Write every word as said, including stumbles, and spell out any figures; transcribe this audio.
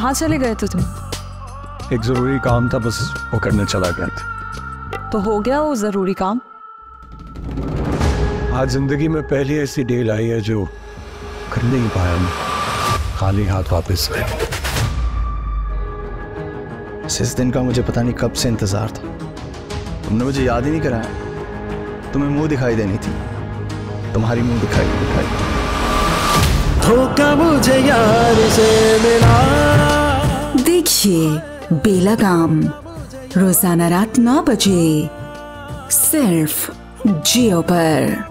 कहाँ चले गए थे तुम? एक जरूरी काम था, बस वो करने चला गया था। तो हो गया वो जरूरी काम? आज जिंदगी में पहली ऐसी डील आई है जो कर नहीं पाया मैं, खाली हाथ वापस गए। इस दिन का मुझे पता नहीं कब से इंतजार था, तुमने मुझे याद ही नहीं कराया। तुम्हें मुंह दिखाई देनी थी, तुम्हारी मुंह दिखाई दिखाई धोखा मुझे यार से मिला। देखिए बेलगाम रोजाना रात नौ बजे सिर्फ जियो पर।